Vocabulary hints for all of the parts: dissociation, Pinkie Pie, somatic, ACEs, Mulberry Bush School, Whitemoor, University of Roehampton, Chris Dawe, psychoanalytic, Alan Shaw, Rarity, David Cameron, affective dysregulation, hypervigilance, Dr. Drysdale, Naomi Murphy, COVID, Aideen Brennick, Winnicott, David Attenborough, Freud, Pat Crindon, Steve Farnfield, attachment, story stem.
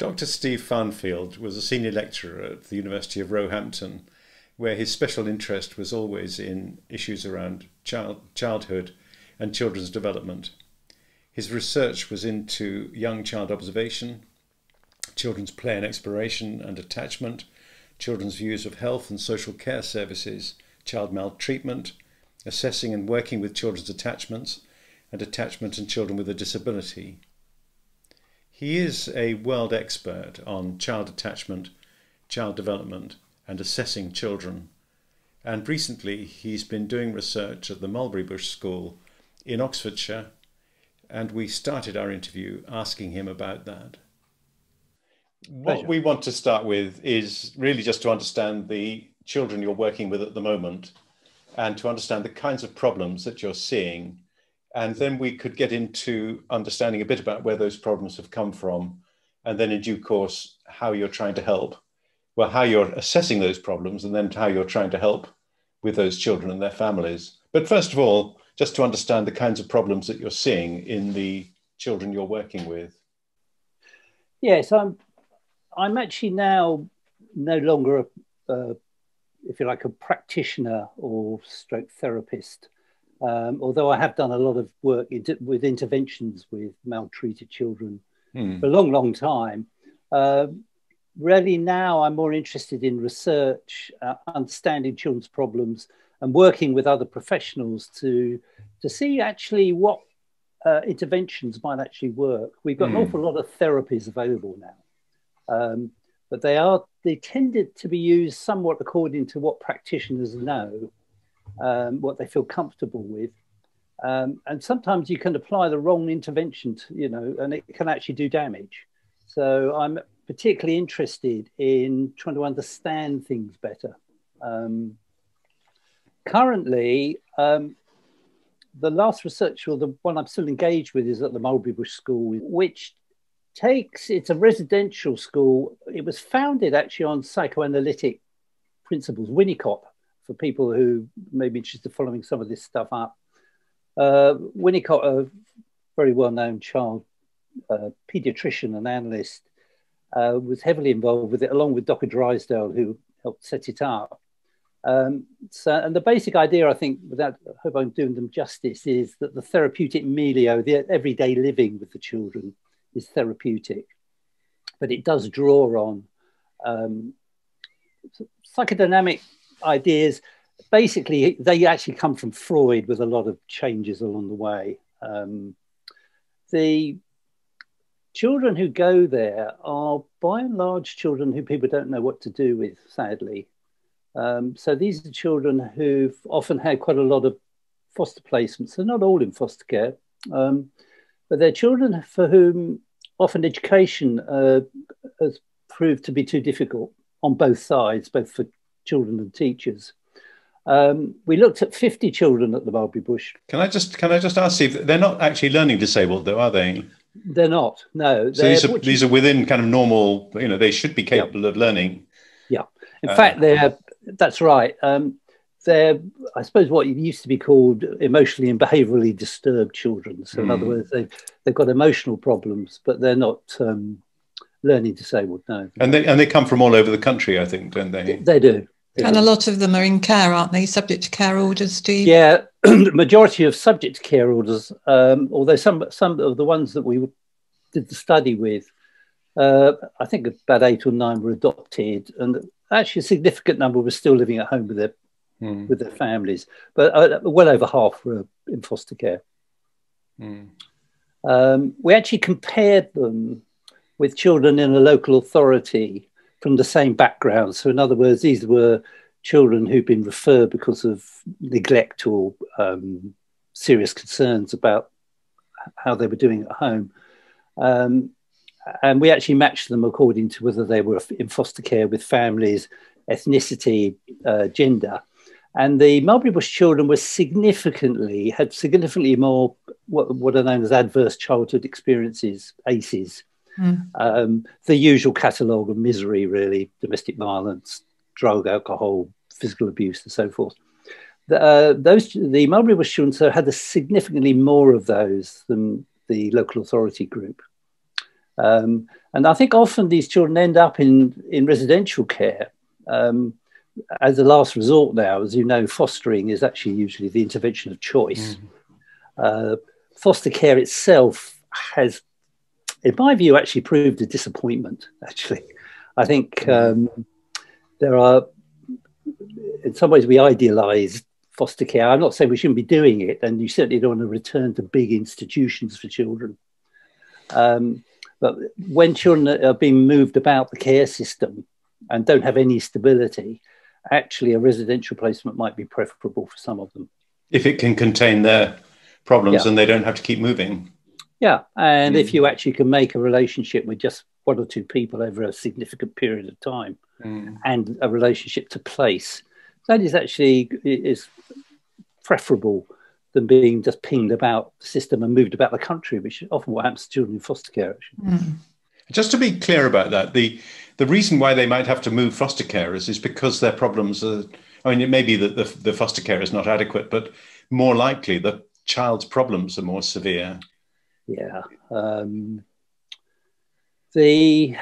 Dr. Steve Farnfield was a senior lecturer at the University of Roehampton, where his special interest was always in issues around childhood and children's development. His research was into young child observation, children's play and exploration and attachment, children's views of health and social care services, child maltreatment, assessing and working with children's attachments, and attachment in children with a disability. He is a world expert on child attachment, child development, and assessing children. And recently he's been doing research at the Mulberry Bush School in Oxfordshire, and we started our interview asking him about that. What we want to start with is really just to understand the children you're working with at the moment and to understand the kinds of problems that you're seeing. And then we could get into understanding a bit about where those problems have come from, and then in due course, how you're trying to help, well, how you're assessing those problems, and then how you're trying to help with those children and their families. But first of all, just to understand the kinds of problems that you're seeing in the children you're working with. Yes, I'm actually now no longer, if you like, a practitioner or stroke therapist. Although I have done a lot of work with interventions with maltreated children for a long, long time. Really now I'm more interested in research, understanding children's problems and working with other professionals to see actually what interventions might actually work. We've got an awful lot of therapies available now, but they tended to be used somewhat according to what practitioners know. What they feel comfortable with. And sometimes you can apply the wrong intervention, and it can actually do damage. So I'm particularly interested in trying to understand things better. Currently, the last research, or the one I'm still engaged with, is at the Mulberry Bush School, which it's a residential school. It was founded actually on psychoanalytic principles, Winnicott, for people who may be interested in following some of this stuff up. Winnicott, a very well-known child paediatrician and analyst, was heavily involved with it, along with Dr. Drysdale, who helped set it up. And the basic idea, I think, I hope I'm doing them justice, is that the therapeutic milieu, the everyday living with the children, is therapeutic. But it does draw on psychodynamic ideas. Basically, they actually come from Freud with a lot of changes along the way. The children who go there are, by and large, children who people don't know what to do with, sadly. So these are children who've often had quite a lot of foster placements. They're not all in foster care, but they're children for whom often education has proved to be too difficult on both sides, both for children and teachers. We looked at 50 children at the Mulberry Bush. Can I just ask, Steve, they're not actually learning disabled, though, are they? They're not. No. So these are within kind of normal. They should be capable of learning. Yeah. In fact, that's right. They're, I suppose, what used to be called emotionally and behaviourally disturbed children. So, in other words, they've got emotional problems, but they're not learning disabled, no. And they come from all over the country, I think, don't they? They do. And a lot of them are in care, aren't they? Subject to care orders, Steve? Yeah, the majority of subject to care orders, although some of the ones that we did the study with, I think about 8 or 9 were adopted, and actually a significant number were still living at home with their families, but well over half were in foster care. We actually compared them with children in a local authority from the same background. So in other words, these were children who'd been referred because of neglect or serious concerns about how they were doing at home. And we actually matched them according to whether they were in foster care with families, ethnicity, gender. And the Mulberry Bush children were had significantly more what are known as adverse childhood experiences, ACEs. The usual catalogue of misery, really: domestic violence, drug, alcohol, physical abuse, and so forth. The Mulberry Bush children had significantly more of those than the local authority group. And I think often these children end up in residential care as a last resort now. As you know, fostering is actually usually the intervention of choice. Mm. Foster care itself has, in my view, actually proved a disappointment, actually. I think there are, in some ways, we idealise foster care. I'm not saying we shouldn't be doing it, and you certainly don't want to return to big institutions for children. But when children are being moved about the care system and don't have any stability, actually a residential placement might be preferable for some of them. If it can contain their problems, yeah, and they don't have to keep moving. Yeah, and if you actually can make a relationship with just one or two people over a significant period of time, and a relationship to place, that is actually preferable than being just pinged about the system and moved about the country, which is often what happens to children in foster care, actually. Mm. Just to be clear about that, the reason why they might have to move foster carers is because their problems are, I mean, it may be that the foster care is not adequate, but more likely the child's problems are more severe. Yeah. The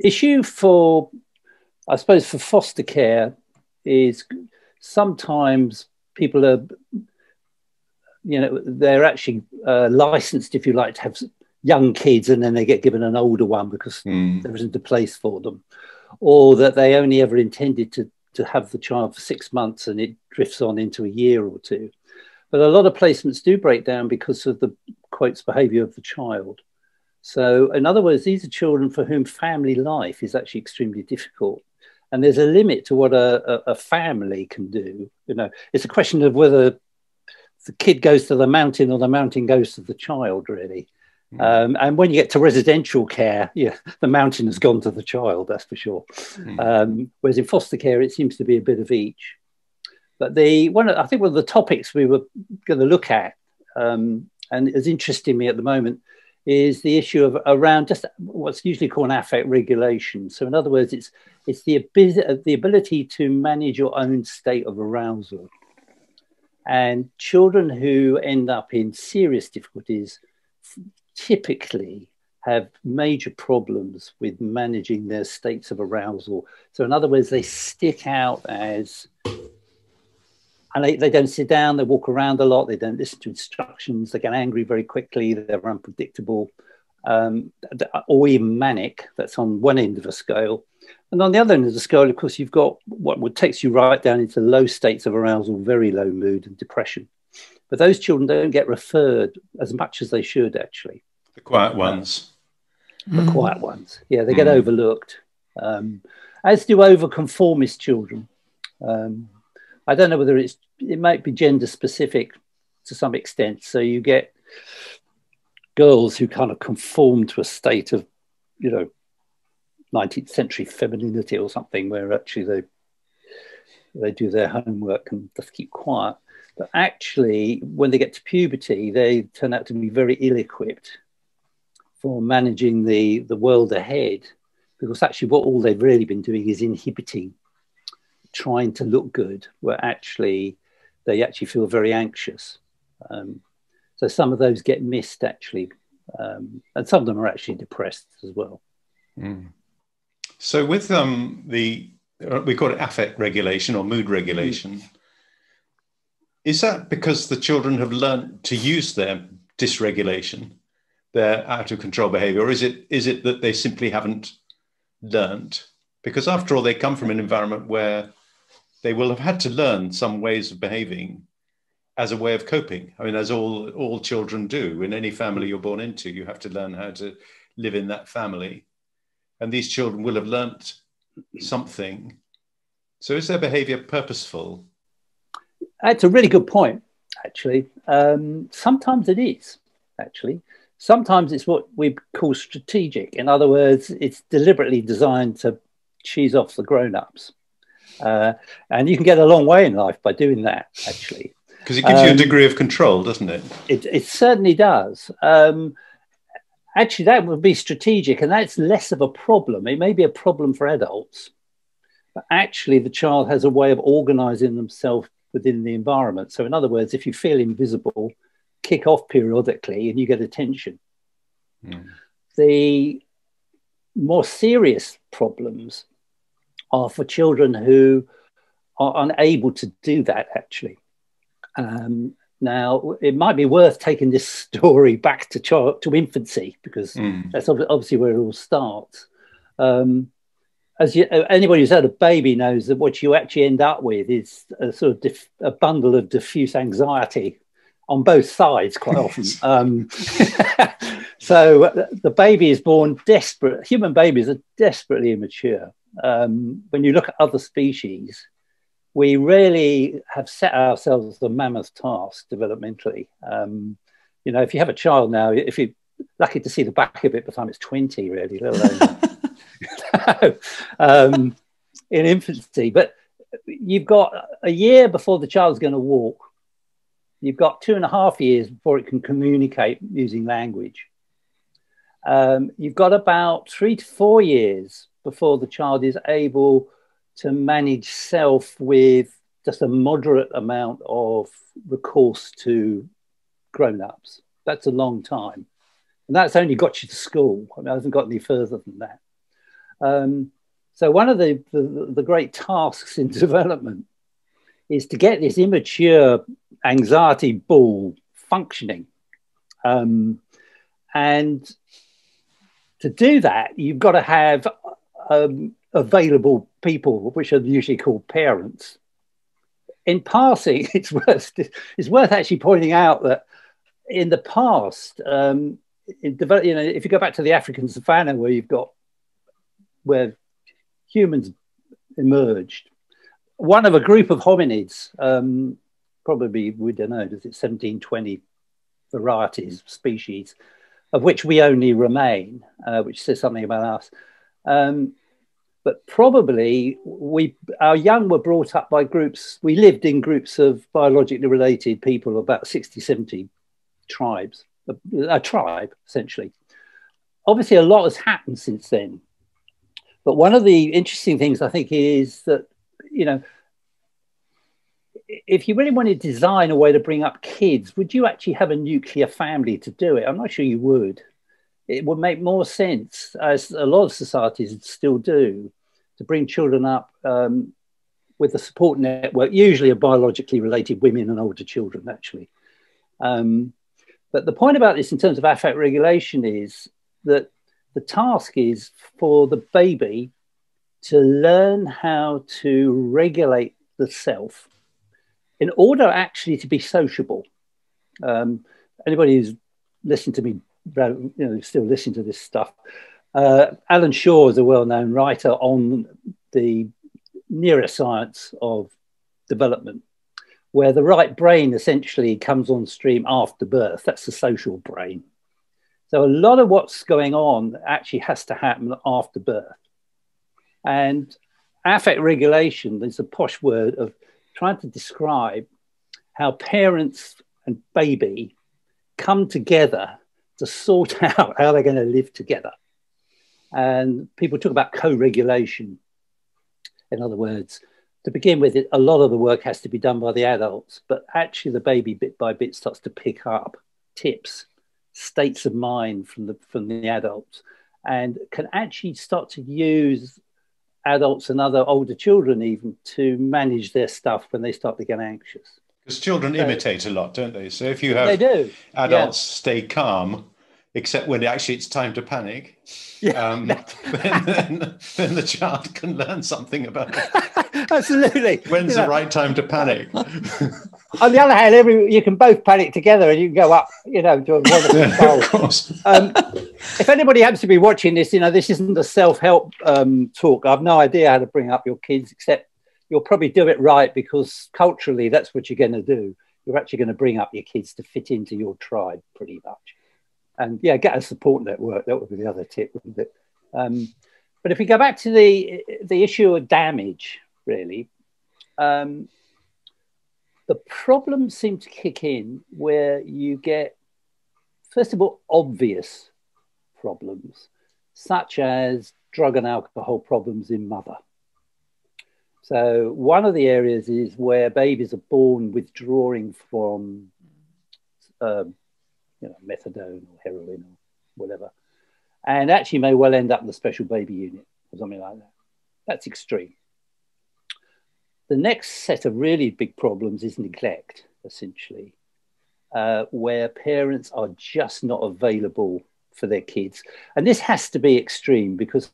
issue for, I suppose, for foster care is sometimes people are, you know, they're actually licensed, if you like, to have young kids, and then they get given an older one because there isn't a place for them, or that they only ever intended to have the child for 6 months and it drifts on into a year or two. But a lot of placements do break down because of the, quotes, behaviour of the child. So in other words, these are children for whom family life is actually extremely difficult. And there's a limit to what a family can do. You know, it's a question of whether the kid goes to the mountain or the mountain goes to the child, really. And when you get to residential care, yeah, the mountain has gone to the child, that's for sure. Whereas in foster care, it seems to be a bit of each. But I think one of the topics we were going to look at, and is interesting me at the moment, is the issue of around just what's usually called affect regulation. So in other words, it's the ability to manage your own state of arousal. And children who end up in serious difficulties typically have major problems with managing their states of arousal. So in other words, they stick out as, and they don't sit down, they walk around a lot, they don't listen to instructions, they get angry very quickly, they're unpredictable, or even manic. That's on one end of a scale. And on the other end of the scale, of course, you've got what takes you right down into low states of arousal, very low mood and depression. But those children don't get referred as much as they should, actually. The quiet ones. The quiet ones. Yeah, they get overlooked, as do overconformist children. I don't know whether it might be gender specific to some extent. So you get girls who kind of conform to a state of, you know, 19th century femininity or something, where actually they do their homework and just keep quiet. But actually, when they get to puberty, they turn out to be very ill-equipped for managing the world ahead, because actually what all they've really been doing is inhibiting, trying to look good, where actually they actually feel very anxious. So some of those get missed, actually, and some of them are actually depressed as well. So with we call it affect regulation or mood regulation. Is that because the children have learned to use their dysregulation, their out of control behavior, or is it that they simply haven't learned? Because after all, they come from an environment where they will have had to learn some ways of behaving as a way of coping. I mean, as all children do. In any family you're born into, you have to learn how to live in that family. And these children will have learnt something. So is their behaviour purposeful? That's a really good point, actually. Sometimes it is, actually. Sometimes it's what we call strategic. In other words, it's deliberately designed to cheese off the grown-ups. And you can get a long way in life by doing that, actually. Because it gives you a degree of control, doesn't it? It certainly does. Actually, that would be strategic, and that's less of a problem. It may be a problem for adults, but actually the child has a way of organising themselves within the environment. So in other words, if you feel invisible, kick off periodically and you get attention. the more serious problems are for children who are unable to do that, actually. Now, it might be worth taking this story back to infancy, because that's obviously where it all starts. Anybody who's had a baby knows that what you actually end up with is a sort of a bundle of diffuse anxiety on both sides quite often. So the baby is born desperate. Human babies are desperately immature. When you look at other species, we really have set ourselves the mammoth task developmentally. You know, if you have a child now, if you're lucky to see the back of it by the time it's 20, really, let alone in infancy. But you've got a year before the child's going to walk. You've got 2.5 years before it can communicate using language. You've got about 3 to 4 years before the child is able to manage self with just a moderate amount of recourse to grown-ups. That's a long time. And that's only got you to school. I mean, I haven't got any further than that. So one of the great tasks in development is to get this immature anxiety ball functioning. And to do that, you've got to have available people, which are usually called parents. In passing, it's worth actually pointing out that in the past, you know, if you go back to the African savannah where you've got humans emerged, one of a group of hominids, probably we don't know, does it 17-20 varieties, species, of which we only remain, which says something about us. But probably our young were brought up by groups. We lived in groups of biologically related people, about 60, 70 tribes, a tribe, essentially. Obviously, a lot has happened since then. But one of the interesting things, I think, is that, you know, if you really want to design a way to bring up kids, would you actually have a nuclear family to do it? I'm not sure you would. It would make more sense, as a lot of societies still do, to bring children up with a support network, usually of biologically related women and older children, actually. But the point about this in terms of affect regulation is that the task is for the baby to learn how to regulate the self in order actually to be sociable. Anybody who's listened to me, you know, still listen to this stuff. Alan Shaw is a well-known writer on the neuroscience of development, where the right brain essentially comes on stream after birth. That's the social brain. So a lot of what's going on actually has to happen after birth. And affect regulation is a posh word of trying to describe how parents and baby come together to sort out how they're going to live together. And people talk about co-regulation. In other words, to begin with, a lot of the work has to be done by the adults, but actually the baby bit by bit starts to pick up tips, states of mind from the adults, and can actually start to use adults and other older children even to manage their stuff when they start to get anxious. Because children imitate a lot, don't they? So if you have adults stay calm, except when actually it's time to panic, then the child can learn something about it. Absolutely. When's the right time to panic? On the other hand, you can both panic together and you can go up, you know, to a wonderful bowl. Of course. If anybody happens to be watching this, you know, this isn't a self-help talk. I've no idea how to bring up your kids, except you'll probably do it right, because culturally that's what you're going to do. You're actually going to bring up your kids to fit into your tribe, pretty much. And yeah, get a support network. That would be the other tip, wouldn't it? But if we go back to the issue of damage, really, the problems seem to kick in where you get, first of all, obvious problems, such as drug and alcohol problems in mother. So one of the areas is where babies are born withdrawing from you know, methadone or heroin or whatever. and actually may well end up in the special baby unit or something like that. That's extreme. The next set of really big problems is neglect, essentially, where parents are just not available for their kids. And this has to be extreme because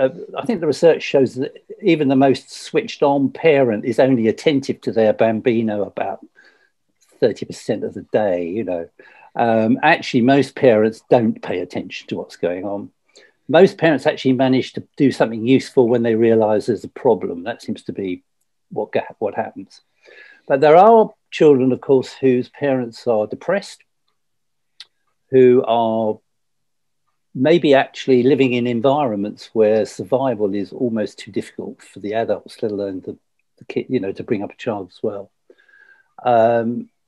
I think the research shows that even the most switched on parent is only attentive to their bambino about 30% of the day, you know. Actually, most parents don't pay attention to what's going on. Most parents actually manage to do something useful when they realise there's a problem. That seems to be what happens. But there are children, of course, whose parents are depressed, who are maybe actually living in environments where survival is almost too difficult for the adults, let alone the kid, you know, to bring up a child as well.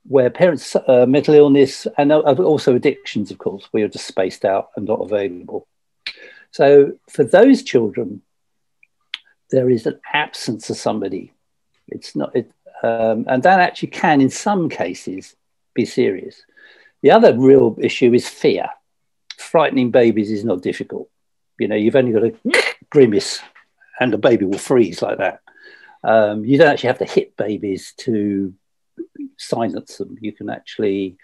Where parents, mental illness, and also addictions, of course, where you're just spaced out and not available. So for those children, there is an absence of somebody. It's not, and that actually can, in some cases, be serious. The other real issue is fear. Frightening babies is not difficult. You know, you've only got to grimace, and the baby will freeze like that. You don't actually have to hit babies to silence them. You can actually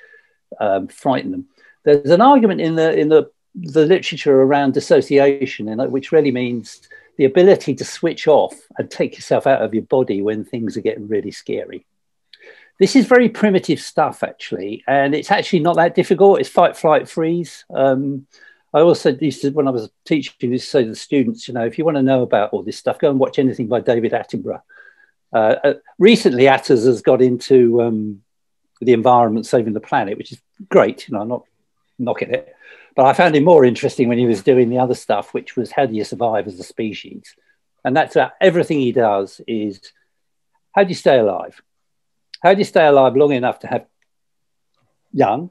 frighten them. There's an argument in the literature around dissociation, and which really means the ability to switch off and take yourself out of your body when things are getting really scary. This is very primitive stuff, actually, and it's actually not that difficult. It's fight, flight, freeze. I also used to, when I was teaching, used to say to the students, you know, if you want to know about all this stuff, go and watch anything by David Attenborough. Recently, Atters has got into the environment saving the planet, which is great. You know, I'm not knocking it, but I found him more interesting when he was doing the other stuff, which was how do you survive as a species? And that's about everything he does is how do you stay alive? How do you stay alive long enough to have young?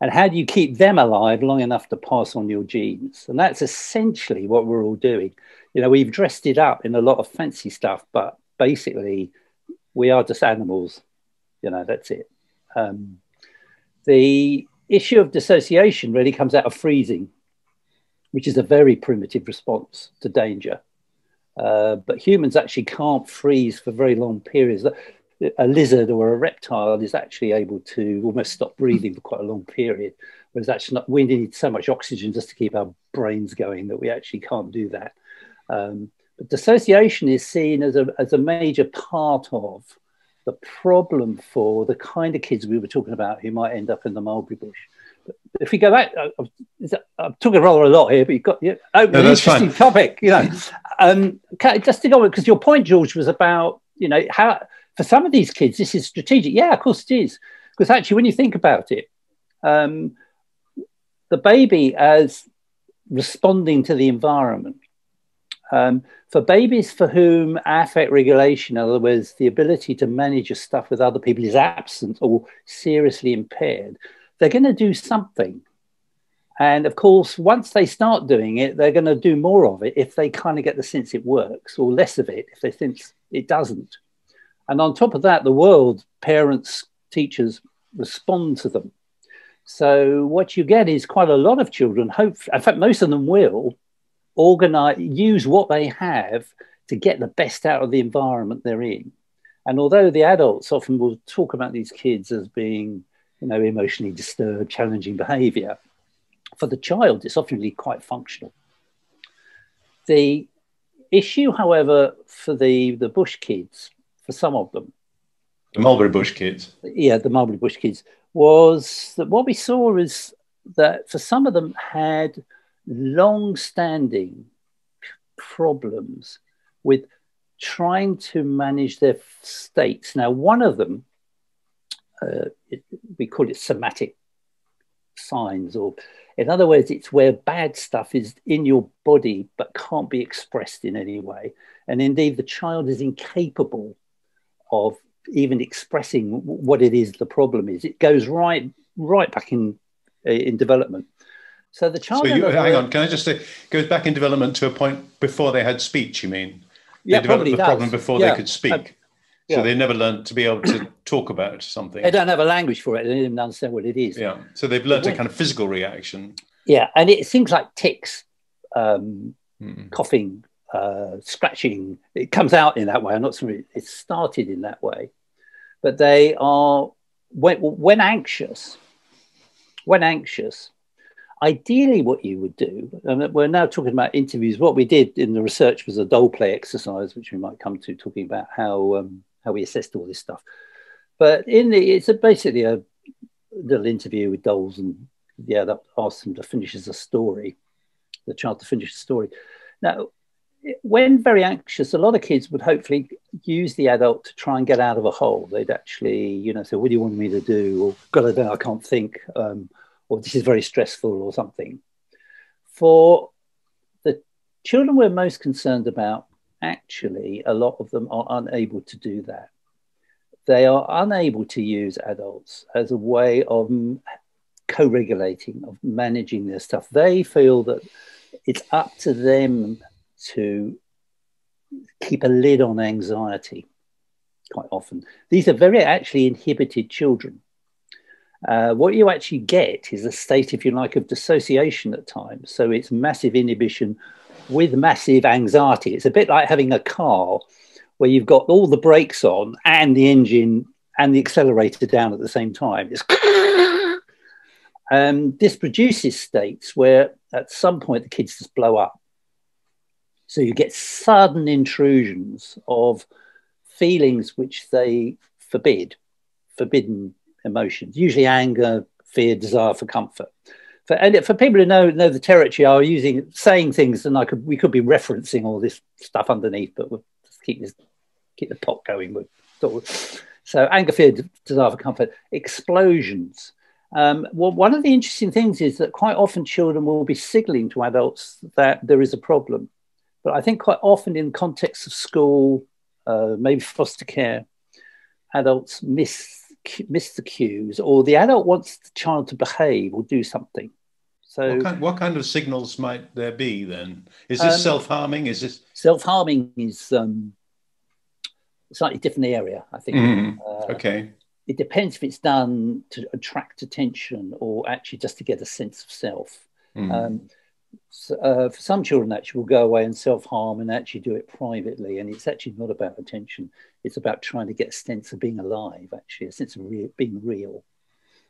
And how do you keep them alive long enough to pass on your genes? And that's essentially what we're all doing. You know, we've dressed it up in a lot of fancy stuff, but basically, we are just animals, you know, that's it. The issue of dissociation really comes out of freezing, which is a very primitive response to danger. But humans actually can't freeze for very long periods. A lizard or a reptile is actually able to almost stop breathing for quite a long period, whereas actually not, we need so much oxygen just to keep our brains going that we actually can't do that. Dissociation is seen as a major part of the problem for the kind of kids we were talking about who might end up in the Mulberry Bush. But if we go back, I'm talking rather a lot here, but you've got an interesting topic, you know. Just to go on, because your point, George, was about, you know, how for some of these kids this is strategic. Yeah, of course it is, because actually when you think about it, the baby as responding to the environment. For babies for whom affect regulation, in other words, the ability to manage your stuff with other people is absent or seriously impaired, they're going to do something. And of course, once they start doing it, they're going to do more of it if they kind of get the sense it works, or less of it if they think it doesn't. And on top of that, the world, parents, teachers respond to them. So what you get is quite a lot of children, hopefully, in fact, most of them will, organize, use what they have to get the best out of the environment they're in. And although the adults often will talk about these kids as being, you know, emotionally disturbed, challenging behavior, for the child, it's often really quite functional. The issue, however, for the bush kids, for some of them. The Mulberry Bush kids. Yeah, the Mulberry Bush kids, was that what we saw is that for some of them had long-standing problems with trying to manage their states. Now, one of them, we call it somatic signs, or in other words, it's where bad stuff is in your body but can't be expressed in any way. And indeed, the child is incapable of even expressing what it is the problem is. It goes right back in development. So the child. So hang on, can I just say, it goes back in development to a point before they had speech, you mean? They developed the problem before they could speak. So they never learned to be able to talk about something. They don't have a language for it. They didn't understand what it is. Yeah. So they've learned a kind of physical reaction. Yeah, and it's things like tics, coughing, scratching. It comes out in that way. I'm not saying it started in that way, but they are when anxious. Ideally, what you would do, and we're now talking about interviews. What we did in the research was a role play exercise, which we might come to talking about how we assessed all this stuff. But it's basically a little interview with dolls, and yeah, that asks them to finish as a story, the child to finish the story. Now, when very anxious, a lot of kids would hopefully use the adult to try and get out of a hole. They'd actually, say, "What do you want me to do?" Or "God, I don't know, I can't think." Or "This is very stressful," or something. For the children we're most concerned about, actually, a lot of them are unable to do that. They are unable to use adults as a way of co-regulating, of managing their stuff. They feel that it's up to them to keep a lid on anxiety quite often. These are very actually inhibited children. What you actually get is a state, if you like, of dissociation at times. So it's massive inhibition with massive anxiety. It's a bit like having a car where you've got all the brakes on and the engine and the accelerator down at the same time. It's this produces states where at some point the kids just blow up. So you get sudden intrusions of feelings which they forbidden emotions, usually anger, fear, desire for comfort. And for people who know the territory, I was saying things, and we could be referencing all this stuff underneath, but we'll just keep the pot going. So anger, fear, desire for comfort, explosions. Well, one of the interesting things is that quite often children will be signalling to adults that there is a problem. But I think quite often in context of school, maybe foster care, adults miss the cues, or the adult wants the child to behave or do something. So what kind of signals might there be then? Is this self-harming? Is this self-harming is a slightly different area, I think. Okay. It depends if it's done to attract attention or actually just to get a sense of self. For some children actually will go away and self-harm and actually do it privately, and it's actually not about attention. It's about trying to get a sense of being alive, actually, a sense of being real.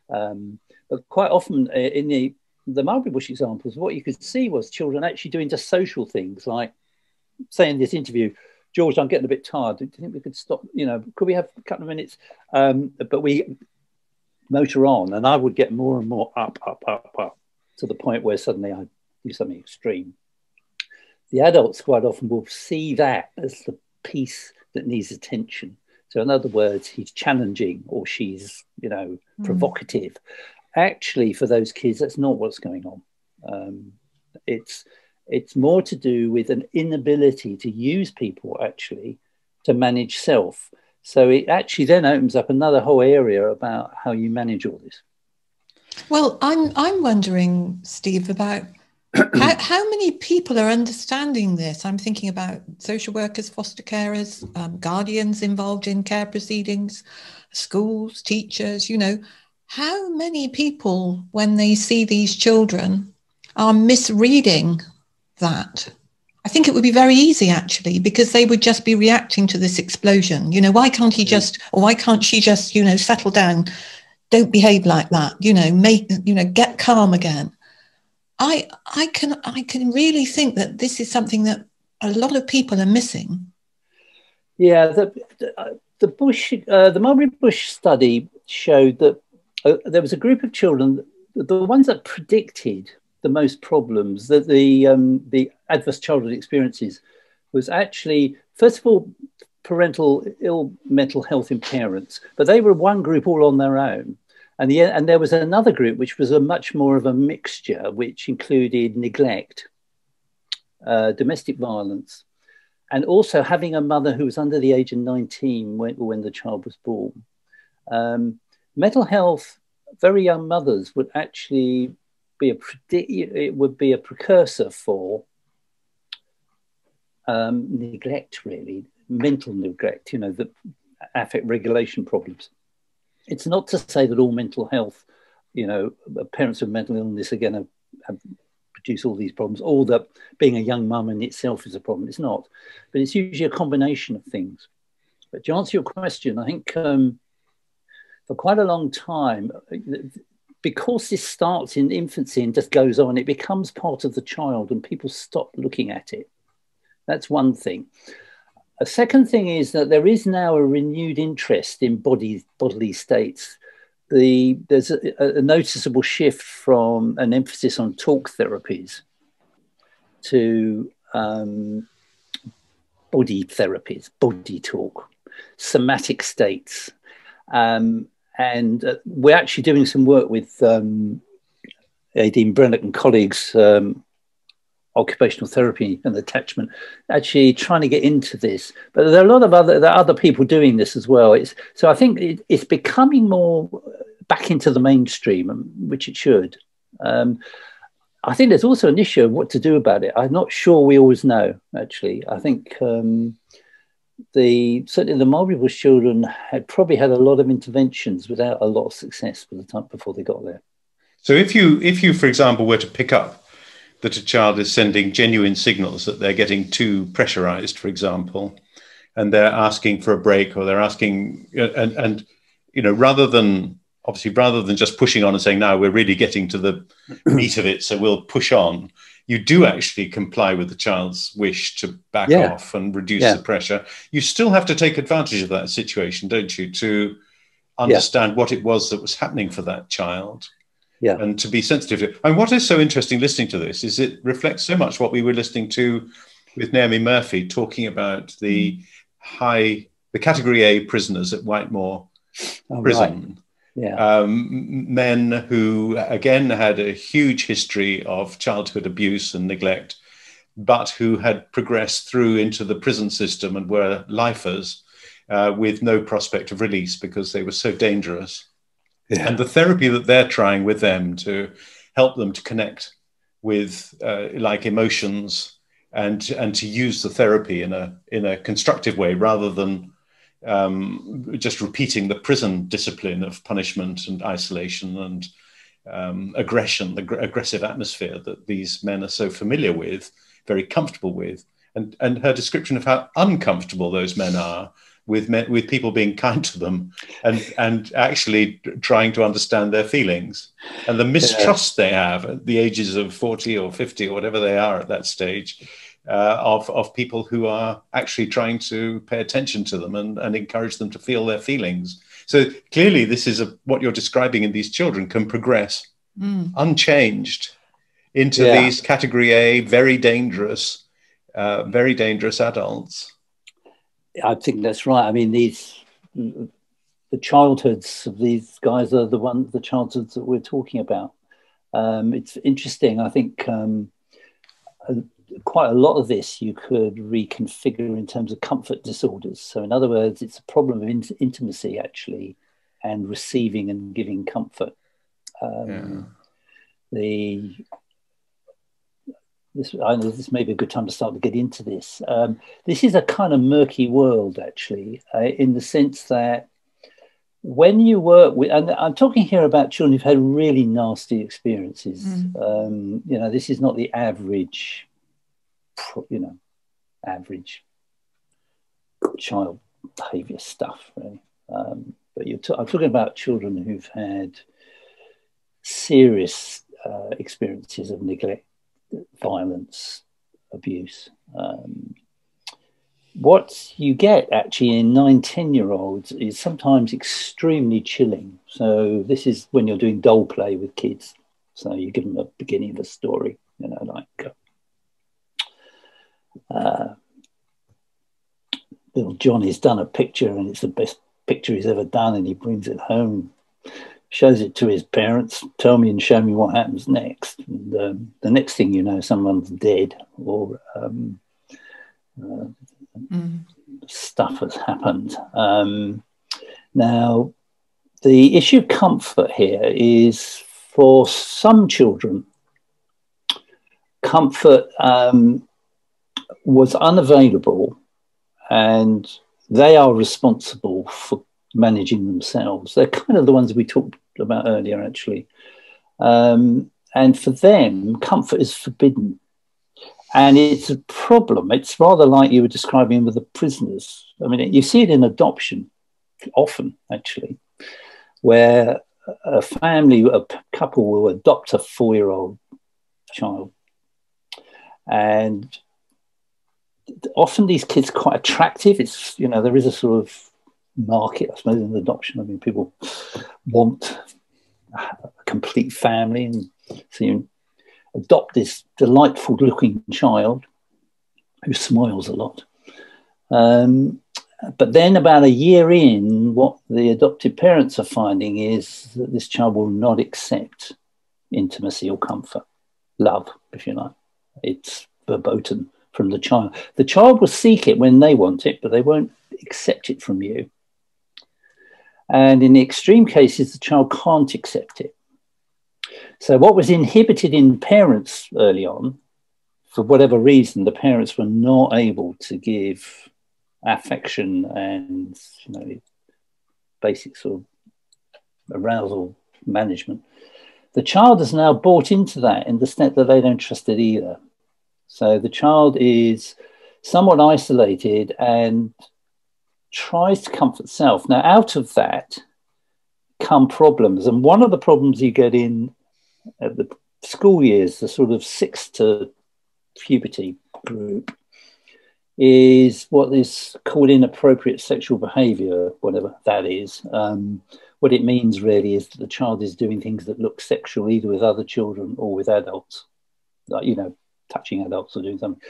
But quite often in the Mulberry Bush examples, what you could see was children actually doing just social things, like saying in this interview, "George, I'm getting a bit tired. Do you think we could stop? Could we have a couple of minutes?" But we motor on, and I would get more and more up to the point where suddenly I do something extreme. The adults quite often will see that as the piece that needs attention. So in other words, he's challenging, or she's, provocative. Actually, for those kids, that's not what's going on. It's more to do with an inability to use people, actually, to manage self. So it actually then opens up another whole area about how you manage all this. Well, I'm wondering, Steve, about how many people are understanding this. I'm thinking about social workers, foster carers, guardians involved in care proceedings, schools, teachers, How many people, when they see these children, are misreading that? I think it would be very easy, actually, because they would just be reacting to this explosion. Why can't he just, or why can't she just, settle down, don't behave like that, get calm again. I can really think that this is something that a lot of people are missing. Yeah, the Mulberry Bush study showed that there was a group of children, the ones that predicted the most problems, that the adverse childhood experiences was actually, first of all, parental ill mental health in parents, but they were one group all on their own. And there was another group which was a much more of a mixture, which included neglect, domestic violence, and also having a mother who was under the age of 19 when the child was born. Mental health, very young mothers would actually be a precursor for neglect, really, mental neglect, the affect regulation problems. It's not to say that all mental health, parents with mental illness are going to produce all these problems, or that being a young mum in itself is a problem. It's not, but it's usually a combination of things. But to answer your question, I think for quite a long time, because this starts in infancy and just goes on, it becomes part of the child and people stop looking at it. That's one thing. A second thing is that there is now a renewed interest in bodily states. There's a noticeable shift from an emphasis on talk therapies to body therapies, body talk, somatic states. And we're actually doing some work with Aideen Brennick and colleagues, occupational therapy and attachment, actually trying to get into this. But there are a lot of other people doing this as well. So I think it's becoming more back into the mainstream, which it should. I think there's also an issue of what to do about it. I'm not sure we always know, actually. I think certainly the Mulberry Bush children had probably had a lot of interventions without a lot of success by the time before they got there. So if you, for example, were to pick up that a child is sending genuine signals that they're getting too pressurized, for example, and they're asking for a break, or they're asking, and you know, rather than just pushing on and saying, no, we're really getting to the meat of it, so we'll push on, you do actually comply with the child's wish to back off and reduce the pressure. You still have to take advantage of that situation, don't you, to understand what it was that was happening for that child. Yeah. And to be sensitive to it. And what is so interesting listening to this is it reflects so much what we were listening to with Naomi Murphy talking about the category A prisoners at Whitemoor prison. Right. Yeah. Men who, again, had a huge history of childhood abuse and neglect, but who had progressed through into the prison system and were lifers with no prospect of release because they were so dangerous. Yeah. And the therapy that they're trying with them to help them to connect with emotions and to use the therapy in a constructive way rather than just repeating the prison discipline of punishment and isolation and aggression, the aggressive atmosphere that these men are so familiar with, very comfortable with, and her description of how uncomfortable those men are with people being kind to them and actually trying to understand their feelings and the mistrust they have at the ages of 40 or 50 or whatever they are at that stage of people who are actually trying to pay attention to them and encourage them to feel their feelings. So clearly this is what you're describing in these children can progress unchanged into these category A, very dangerous adults. I think that's right. I mean, the childhoods of these guys are the childhoods that we're talking about. It's interesting. I think quite a lot of this you could reconfigure in terms of comfort disorders. So in other words, it's a problem of intimacy, actually, and receiving and giving comfort. I know this may be a good time to start to get into this. This is a kind of murky world, actually, in the sense that when you work with, and I'm talking here about children who've had really nasty experiences. This is not the average, average child behaviour stuff, really. But I'm talking about children who've had serious experiences of neglect, violence, abuse. What you get actually in 9-10-year-olds is sometimes extremely chilling. So this is when you're doing doll play with kids. So you give them the beginning of a story, little Johnny's done a picture and it's the best picture he's ever done and he brings it home, shows it to his parents, tell me and show me what happens next. And, the next thing you know, someone's dead or stuff has happened. Now, the issue of comfort here is for some children, comfort was unavailable and they are responsible for managing themselves. They're kind of the ones we talked about earlier, actually. And for them, comfort is forbidden. And it's a problem. It's rather like you were describing with the prisoners. I mean, you see it in adoption often, actually, where a family, a couple will adopt a 4-year-old child. And often these kids are quite attractive. It's, you know, there is a sort of market, I suppose, in adoption. I mean, people want a complete family, and so you adopt this delightful looking child who smiles a lot. But then about a year in, what the adoptive parents are finding is that this child will not accept intimacy or comfort, love, if you like. It's verboten from the child. The child will seek it when they want it, but they won't accept it from you. And in the extreme cases, the child can't accept it. So what was inhibited in parents early on, for whatever reason, the parents were not able to give affection and, you know, basic sort of arousal management. The child has now bought into that in the sense that they don't trust it either. So the child is somewhat isolated and tries to comfort self. Now, out of that come problems. And one of the problems you get in at the school years, the sort of 6 to puberty group, is what is called inappropriate sexual behaviour, whatever that is. What it means really is that the child is doing things that look sexual, either with other children or with adults, like, you know, touching adults or doing something.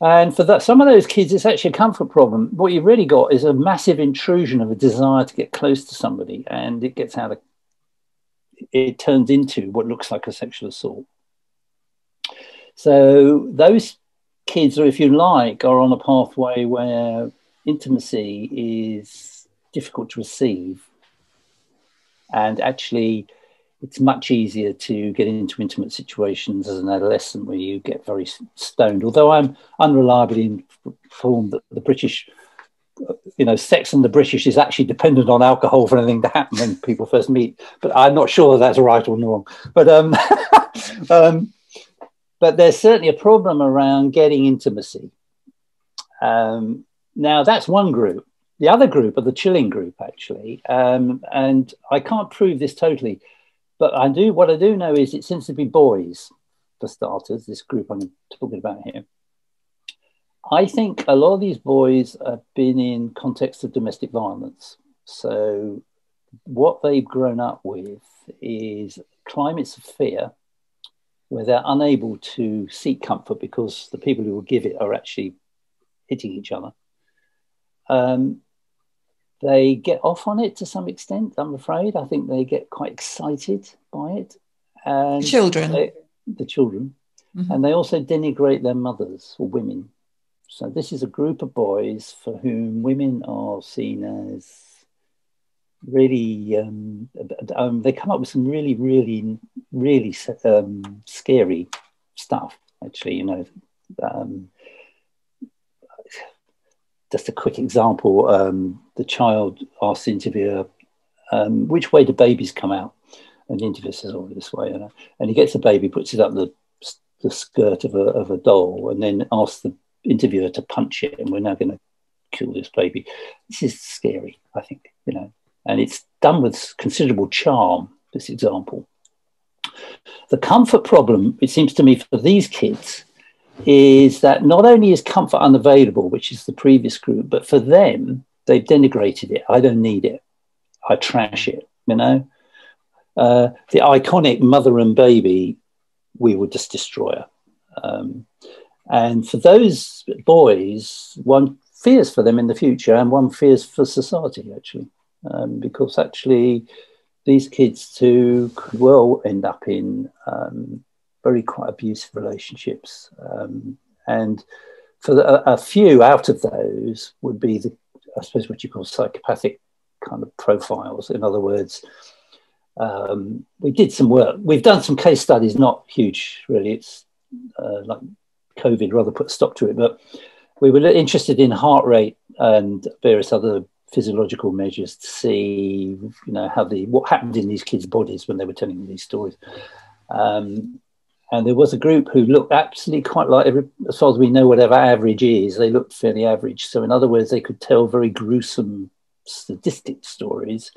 And for that, some of those kids, it's actually a comfort problem. What you've really got is a massive intrusion of a desire to get close to somebody, and it gets out of, it turns into what looks like a sexual assault. So those kids, or if you like, are on a pathway where intimacy is difficult to receive. And actually, it's much easier to get into intimate situations as an adolescent where you get very stoned. Although I'm unreliably informed that the British, you know, sex and the British is actually dependent on alcohol for anything to happen when people first meet. But I'm not sure that's right or wrong. But, but there's certainly a problem around getting intimacy. Now, that's one group. The other group are the chilling group, actually. And I can't prove this totally. But I do, what I do know is it seems to be boys, for starters, this group I'm talking about here. I think a lot of these boys have been in context of domestic violence. So what they've grown up with is climates of fear where they're unable to seek comfort because the people who will give it are actually hitting each other. They get off on it to some extent, I'm afraid. I think they get quite excited by it. And children. The children. Mm-hmm. And they also denigrate their mothers or women. So this is a group of boys for whom women are seen as really, they come up with some really, really, really scary stuff, actually, you know. Just a quick example, the child asks the interviewer, which way do babies come out? And the interviewer says, oh, this way. And he gets a baby, puts it up the skirt of a doll, and then asks the interviewer to punch it, and we're now going to kill this baby. This is scary, I think, you know. And it's done with considerable charm, this example. The comfort problem, it seems to me, for these kids is that not only is comfort unavailable, which is the previous group, but for them, they've denigrated it. I don't need it. I trash it, you know. The iconic mother and baby, we would just destroy her. And for those boys, one fears for them in the future and one fears for society, actually, because actually these kids too could well end up in very quite abusive relationships. And for a few out of those would be, the, I suppose, what you call psychopathic kind of profiles. In other words, we did some work. We've done some case studies, not huge, really. It's like COVID rather put a stop to it. But we were interested in heart rate and various other physiological measures to see, you know, how what happened in these kids' bodies when they were telling these stories. And there was a group who looked actually quite like, as far as we know, whatever average is, they looked fairly average. So in other words, they could tell very gruesome sadistic stories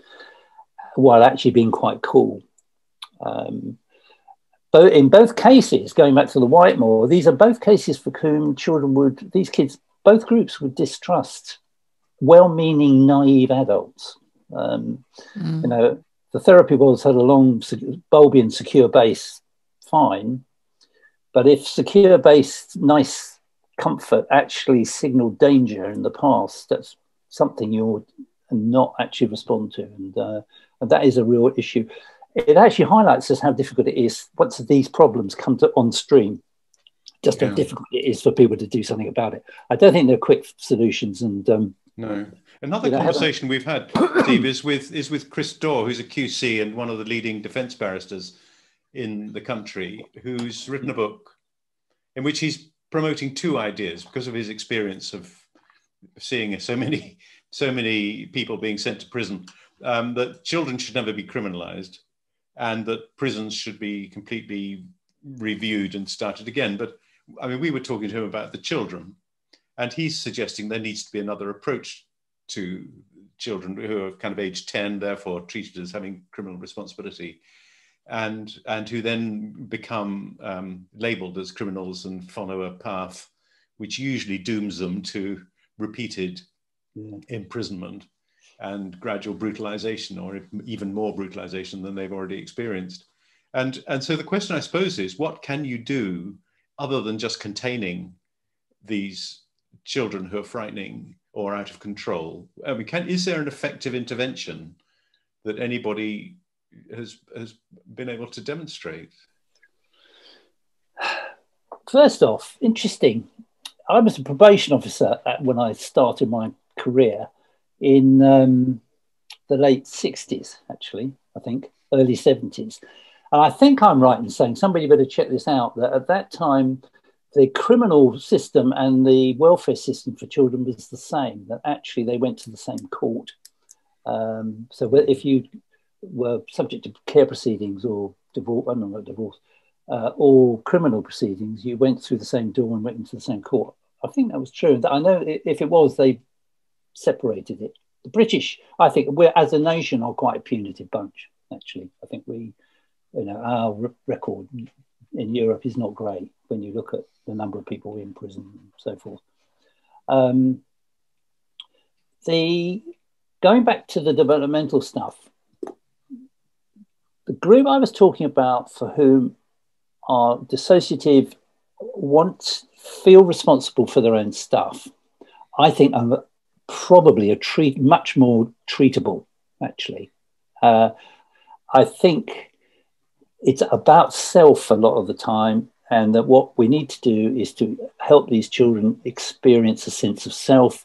while actually being quite cool. But in both cases, going back to the Whitemoor, these are both cases for whom children would, these kids, both groups would distrust well-meaning, naive adults. You know, the therapy world's had a long, bulby and secure base, fine. But if secure-based, nice comfort actually signaled danger in the past, that's something you would not actually respond to. And that is a real issue. It actually highlights just how difficult it is once these problems come to on stream, just how difficult it is for people to do something about it. I don't think they're quick solutions. And no. Another conversation we've had, Steve, is with Chris Dawe, who's a QC and one of the leading defence barristers in the country, who's written a book in which he's promoting two ideas because of his experience of seeing so many people being sent to prison, that children should never be criminalized and that prisons should be completely reviewed and started again. But I mean, we were talking to him about the children, and he's suggesting there needs to be another approach to children who are kind of age 10, therefore treated as having criminal responsibility, and who then become labelled as criminals and follow a path which usually dooms them to repeated imprisonment and gradual brutalisation, or even more brutalisation than they've already experienced. And so the question, I suppose, is what can you do other than just containing these children who are frightening or out of control? I mean, is there an effective intervention that anybody has been able to demonstrate? First off, interesting. I was a probation officer when I started my career in the late 60s, actually, I think, early 70s. And I think I'm right in saying, somebody better check this out, that at that time, the criminal system and the welfare system for children was the same, that actually they went to the same court. So if you were subject to care proceedings or divorce, or criminal proceedings, you went through the same door and went into the same court. I think that was true. I know if it was, they separated it. The British, I think, we're as a nation are quite a punitive bunch, actually. I think we, you know, our record in Europe is not great when you look at the number of people in prison and so forth. Going back to the developmental stuff, the group I was talking about for whom are dissociative, feel responsible for their own stuff, I think are probably much more treatable, actually. I think it's about self a lot of the time, and that what we need to do is to help these children experience a sense of self,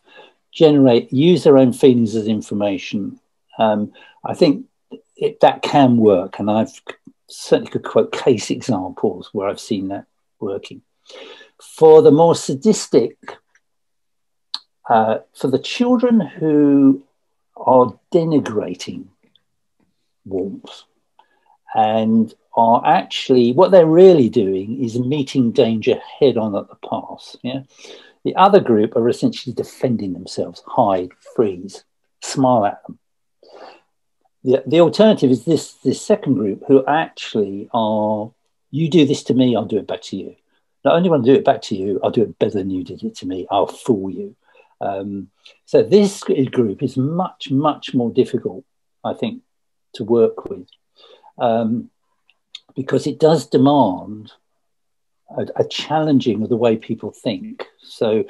use their own feelings as information. I think that can work, and I've certainly could quote case examples where I've seen that working. For the more sadistic, for the children who are denigrating warmth and are actually, what they're really doing is meeting danger head on at the pass. Yeah? The other group are essentially defending themselves, hide, freeze, smile at them. The alternative is this second group who actually are, you do this to me, I'll do it back to you. Not only want to do it back to you, I'll do it better than you did it to me. I'll fool you. So this group is much, much more difficult, I think, to work with, because it does demand a challenging of the way people think. So,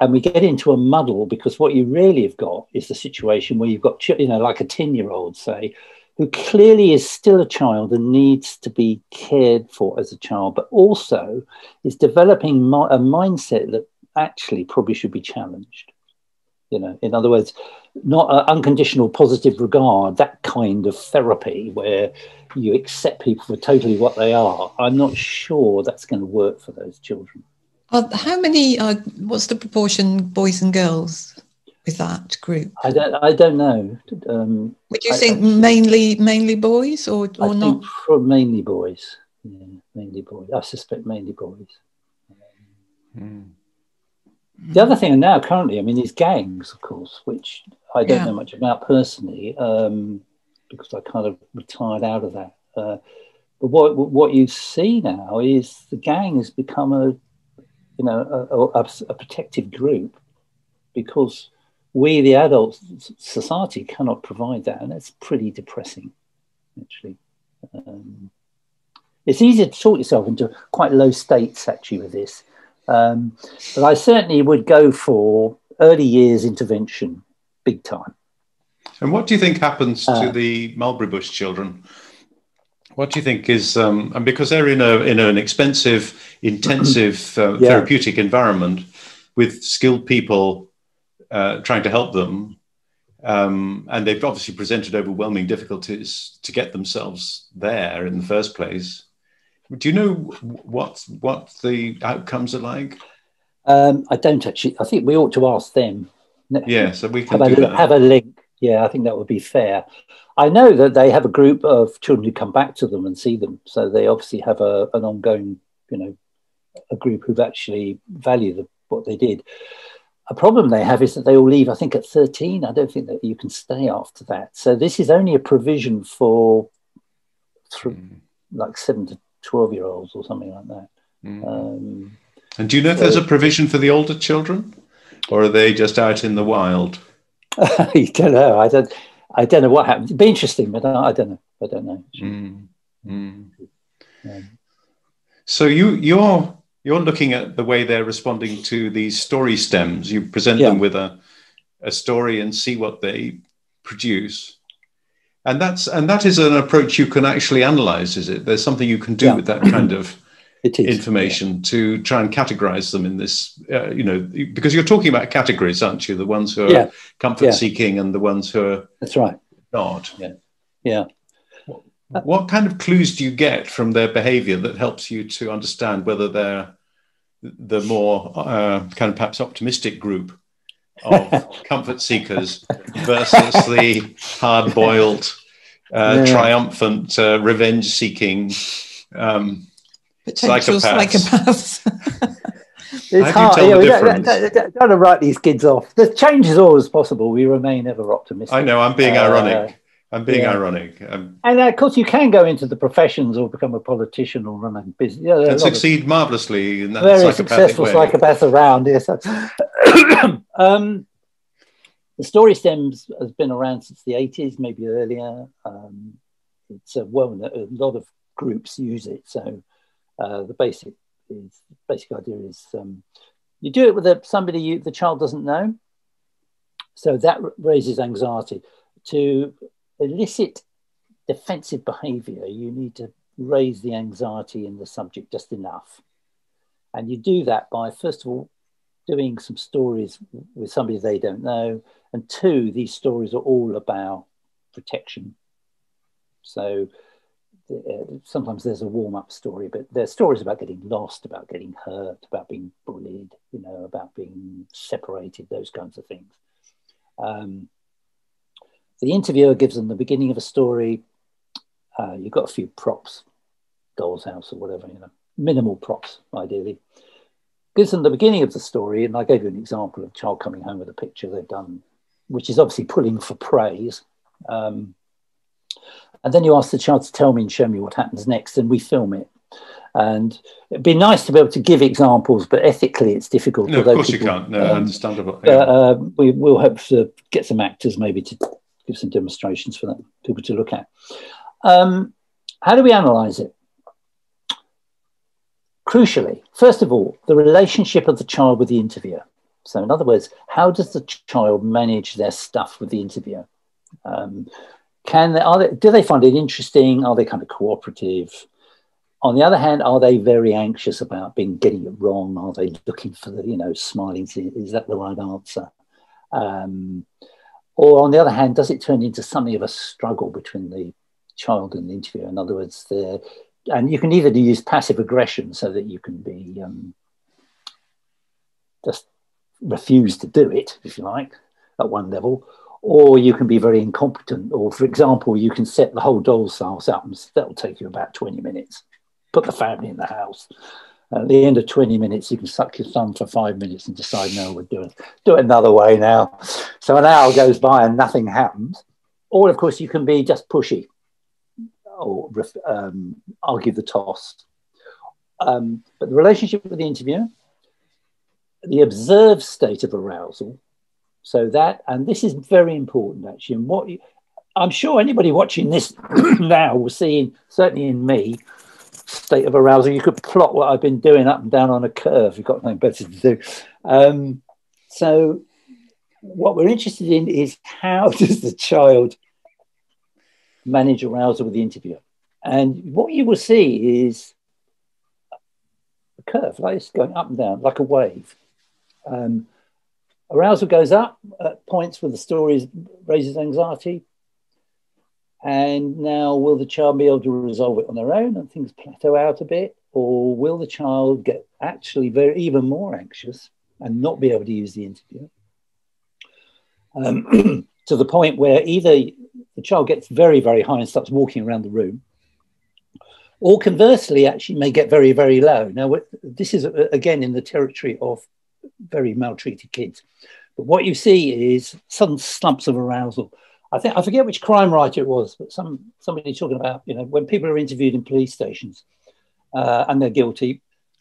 and we get into a muddle, because what you really have got is the situation where you've got, you know, like a 10-year-old, say, who clearly is still a child and needs to be cared for as a child, but also is developing a mindset that actually probably should be challenged. You know, in other words, not an unconditional positive regard, that kind of therapy where you accept people for totally what they are. I'm not sure that's going to work for those children. How many are, what's the proportion, boys and girls with that group? I don't know. Would you think mainly boys or not? Mainly boys. Yeah, mainly boys. I suspect mainly boys. Mm. The other thing now currently, I mean, is gangs, of course, which I don't know much about personally, because I kind of retired out of that. But what you see now is the gang has become a, you know, a protective group, because we, the adult society, cannot provide that, and that's pretty depressing, actually. It's easier to talk yourself into quite low states, actually, with this. But I certainly would go for early years intervention, big time. And what do you think happens to the Mulberry Bush children? What do you think is, and because they're in an expensive, intensive therapeutic environment with skilled people trying to help them, and they've obviously presented overwhelming difficulties to get themselves there in the first place. Do you know what the outcomes are like? I don't actually. I think we ought to ask them. Yeah, so we can have a link. Yeah, I think that would be fair. I know that they have a group of children who come back to them and see them. So they obviously have an ongoing, you know, a group who've actually valued what they did. A problem they have is that they all leave, I think, at 13. I don't think that you can stay after that. So this is only a provision for like 7 to 12-year-olds or something like that. Mm. And do you know if there's a provision for the older children, or are they just out in the wild? I don't know. I don't know what happened. It'd be interesting, but I don't know. I don't know. Mm. Mm. Yeah. So you're looking at the way they're responding to these story stems. You present them with a story and see what they produce. And that is an approach you can actually analyze, is it? There's something you can do with that kind of information to try and categorize them in this, you know, because you're talking about categories, aren't you? The ones who are comfort seeking and the ones who are not. Yeah. Yeah. What kind of clues do you get from their behavior that helps you to understand whether they're the more kind of perhaps optimistic group of comfort seekers versus the hard-boiled, triumphant, revenge-seeking potential psychopaths? It's hard. Got to write these kids off. The change is always possible. We remain ever optimistic. I know. I'm being ironic. I'm being ironic. And of course, you can go into the professions or become a politician or run a business. Yeah, and succeed marvelously in that very successful way. Psychopath around. Yes. The story stems has been around since the 80s, maybe earlier. It's a lot of groups use it. So the basic idea is you do it with somebody the child doesn't know. So that raises anxiety. To elicit defensive behavior, you need to raise the anxiety in the subject just enough. And you do that by, first of all, doing some stories with somebody they don't know. And two, these stories are all about protection. So sometimes there's a warm-up story, but there's stories about getting lost, about getting hurt, about being bullied, you know, about being separated, those kinds of things. The interviewer gives them the beginning of a story. You've got a few props, doll's house or whatever, you know, minimal props, ideally. Gives them the beginning of the story, and I gave you an example of a child coming home with a picture they've done, which is obviously pulling for praise. And then you ask the child to tell me and show me what happens next, and we film it. And it'd be nice to be able to give examples, but ethically it's difficult. No, of course people, you can't. No, understandable. Yeah. We will hope to get some actors maybe to give some demonstrations for that, people to look at. How do we analyse it? Crucially, first of all, the relationship of the child with the interviewer. So in other words, how does the child manage their stuff with the interviewer? Do they find it interesting? Are they kind of cooperative? On the other hand, are they very anxious about getting it wrong? Are they looking for the, you know, smiling, is that the right answer? Or on the other hand, does it turn into something of a struggle between the child and the interviewer? In other words, and you can either use passive aggression so that you can be just refuse to do it, if you like, at one level, or you can be very incompetent. Or for example, you can set the whole doll's house up and that'll take you about 20 minutes. put the family in the house. At the end of 20 minutes, you can suck your thumb for 5 minutes and decide, no, we're doing it. Do it another way now. So an hour goes by and nothing happens. Or, of course, you can be just pushy or argue the toss. But the relationship with the interviewer, the observed state of arousal, so that, and this is very important, actually, and what I'm sure anybody watching this now will see, certainly in me, state of arousal. You could plot what I've been doing up and down on a curve. You've got nothing better to do. So what we're interested in is, how does the child manage arousal with the interviewer? And what you will see is a curve like this going up and down, like a wave. Arousal goes up at points where the story raises anxiety. And now, will the child be able to resolve it on their own and things plateau out a bit? Or will the child get actually even more anxious and not be able to use the interview? To the point where either the child gets very, very high and starts walking around the room, or conversely, actually may get very, very low. Now, this is, again, in the territory of very maltreated kids. But what you see is sudden slumps of arousal. I forget which crime writer it was, but somebody talking about, you know, when people are interviewed in police stations and they're guilty,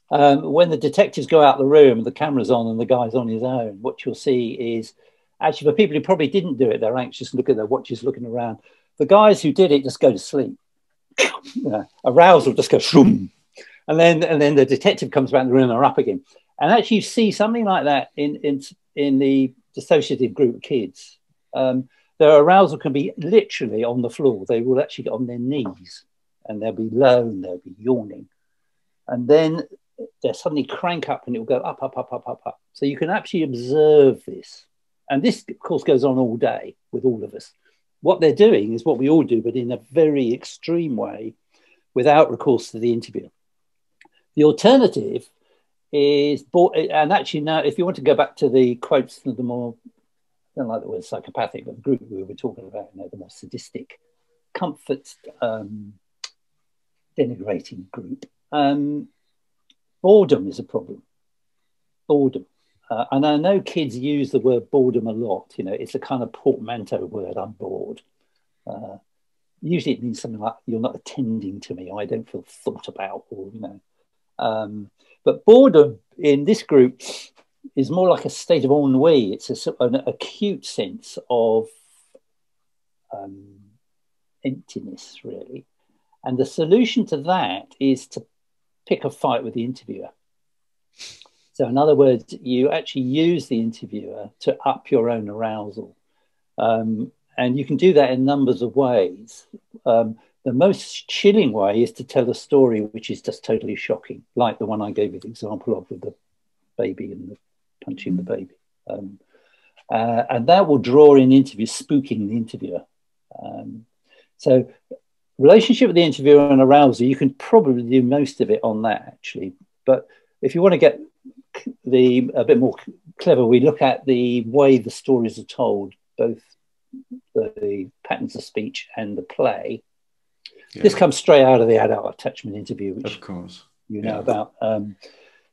when the detectives go out the room, the camera's on and the guy's on his own, what you'll see is, actually, for people who probably didn't do it, they're anxious and look at their watches, looking around. The guys who did it just go to sleep. You know, arousal just goes shroom. And then the detective comes back in the room and they're up again. And actually you see something like that in the dissociative group of kids. Their arousal can be literally on the floor. They will actually get on their knees and they'll be low and they'll be yawning. And then they'll suddenly crank up and it will go up, up, up, up, up, up. So you can actually observe this. And this, of course, goes on all day with all of us. What they're doing is what we all do, but in a very extreme way without recourse to the interviewer. The alternative is, and actually now, if you want to go back to the quotes from the more, I don't like the word psychopathic, but the group we were talking about, you know, the more sadistic, comfort, denigrating group. Boredom is a problem. Boredom. And I know kids use the word boredom a lot. You know, it's a kind of portmanteau word, I'm bored. Usually it means something like, you're not attending to me, or I don't feel thought about, or, you know. But boredom in this group is more like a state of ennui. It's an acute sense of emptiness, really. And the solution to that is to pick a fight with the interviewer. So in other words, you actually use the interviewer to up your own arousal. And you can do that in numbers of ways. The most chilling way is to tell a story which is just totally shocking, like the one I gave you the example of with the baby and the punching the baby. And that will draw in interviews, spooking the interviewer. So relationship with the interviewer and arousal, you can probably do most of it on that, actually. But if you want to get a bit more clever, we look at the way the stories are told, both the patterns of speech and the play. Yeah. This comes straight out of the adult attachment interview, which of course you know about.